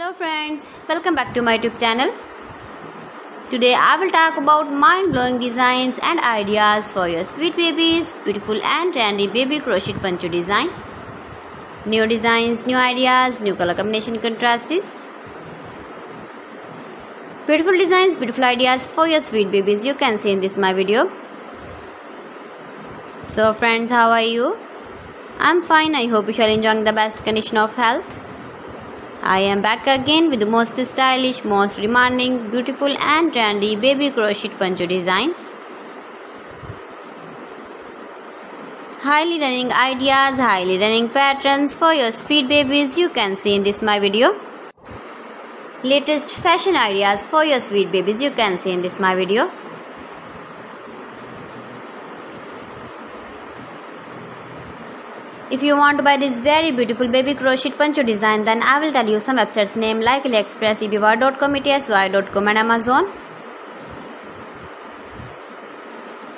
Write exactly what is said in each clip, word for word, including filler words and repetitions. Hello friends, welcome back to my YouTube channel. Today I will talk about mind-blowing designs and ideas for your sweet babies, beautiful and trendy baby crochet poncho design. New designs, new ideas, new color combination contrasts. Beautiful designs, beautiful ideas for your sweet babies you can see in this my video. So friends, how are you? I'm fine. I hope you shall enjoying the best condition of health. I am back again with the most stylish, most demanding, beautiful and trendy baby crochet poncho designs. Highly running ideas, highly running patterns for your sweet babies you can see in this my video. Latest fashion ideas for your sweet babies you can see in this my video. If you want to buy this very beautiful baby crochet poncho design, then I will tell you some websites name like AliExpress, ebay dot com, etsy dot com and Amazon.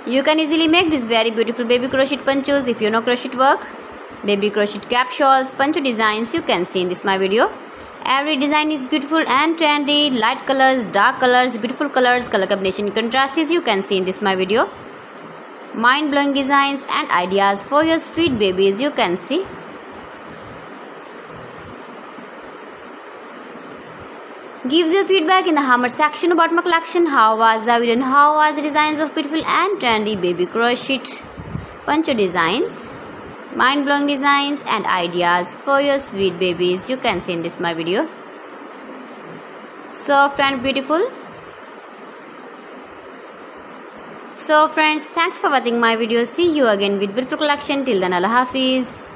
You can easily make this very beautiful baby crochet ponchos if you know crochet work. Baby crochet cap shawls, poncho designs you can see in this my video. Every design is beautiful and trendy, light colors, dark colors, beautiful colors, color combination contrasts you can see in this my video. Mind-blowing designs and ideas for your sweet babies you can see. Gives your feedback in the comment section about my collection. How was the video and how was the designs of beautiful and trendy baby crochet poncho designs, mind-blowing designs and ideas for your sweet babies you can see in this my video. Soft and beautiful. So friends, thanks for watching my video. See you again with beautiful collection. Till then, Allah Hafiz.